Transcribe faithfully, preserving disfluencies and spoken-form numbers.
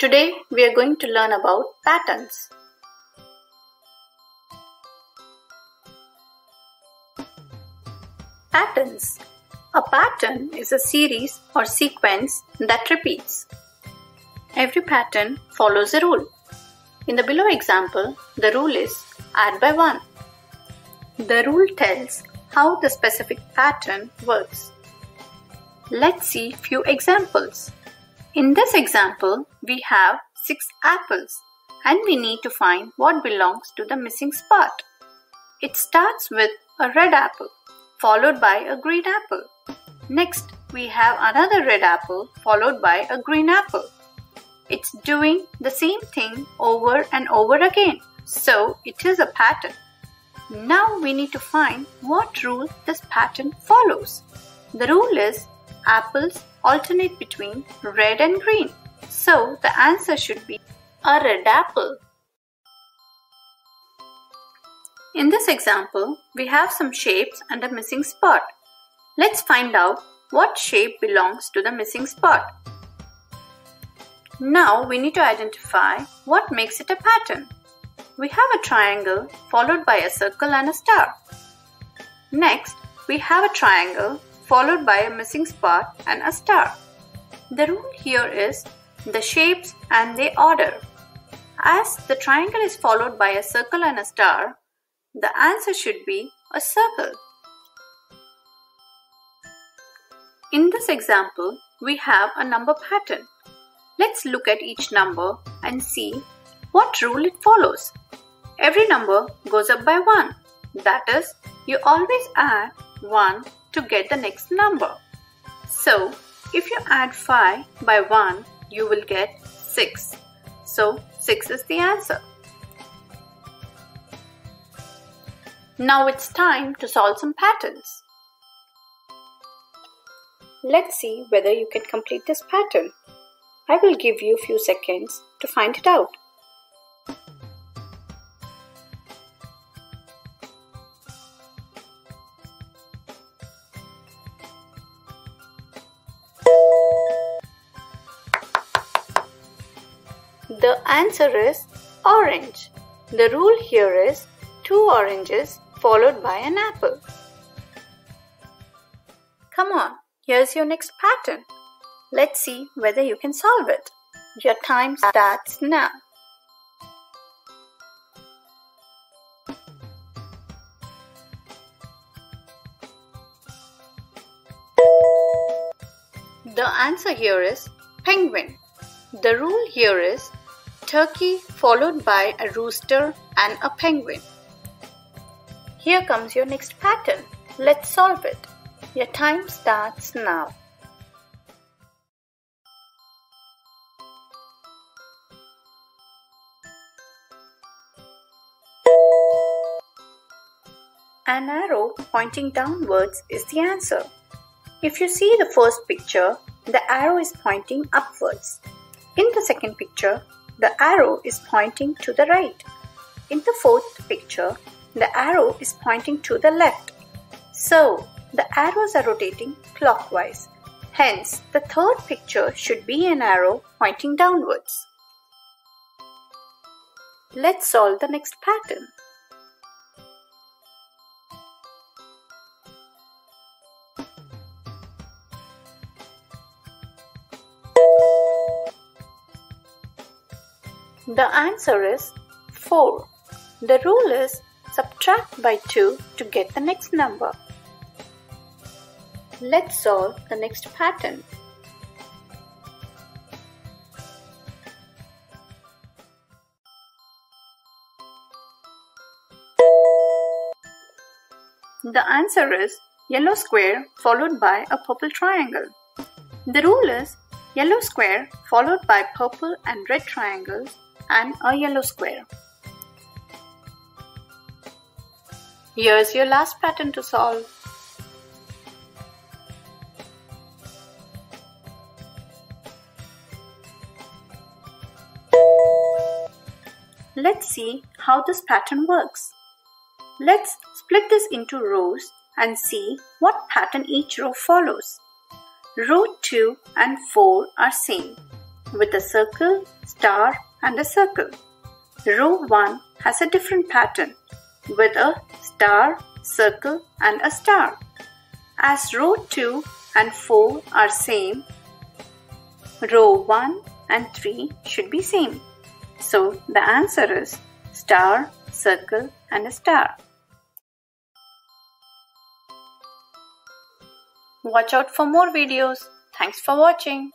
Today we are going to learn about patterns. Patterns. A pattern is a series or sequence that repeats. Every pattern follows a rule. In the below example, the rule is add by one. The rule tells how the specific pattern works. Let's see few examples. In this example, we have six apples and we need to find what belongs to the missing spot. It starts with a red apple, followed by a green apple. Next, we have another red apple followed by a green apple. It's doing the same thing over and over again, so it is a pattern. Now we need to find what rule this pattern follows. The rule is apples alternate between red and green, so the answer should be a red apple. In this example, we have some shapes and a missing spot. Let's find out what shape belongs to the missing spot. Now we need to identify what makes it a pattern. We have a triangle followed by a circle and a star. Next, we have a triangle followed by a missing spot and a star. The rule here is the shapes and the order. As the triangle is followed by a circle and a star, the answer should be a circle. In this example, we have a number pattern. Let's look at each number and see what rule it follows. Every number goes up by one. That is, you always add one to get the next number. So, if you add five by one, you will get six. So, six is the answer. Now it's time to solve some patterns. Let's see whether you can complete this pattern. I will give you a few seconds to find it out. The answer is orange. The rule here is two oranges followed by an apple. Come on, here's your next pattern. Let's see whether you can solve it. Your time starts now. The answer here is penguin. The rule here is turkey followed by a rooster and a penguin. Here comes your next pattern. Let's solve it. Your time starts now. An arrow pointing downwards is the answer. If you see the first picture, the arrow is pointing upwards. In the second picture, the arrow is pointing to the right. In the fourth picture, the arrow is pointing to the left. So, the arrows are rotating clockwise. Hence, the third picture should be an arrow pointing downwards. Let's solve the next pattern. The answer is four. The rule is subtract by two to get the next number. Let's solve the next pattern. The answer is yellow square followed by a purple triangle. The rule is yellow square followed by purple and red triangles and a yellow square. Here's your last pattern to solve. Let's see how this pattern works. Let's split this into rows and see what pattern each row follows. Row two and four are same. with a circle, star and a circle. Row one has a different pattern with a star, circle and a star. As row two and four are same, row one and three should be same. So the answer is star, circle and a star. Watch out for more videos. Thanks for watching.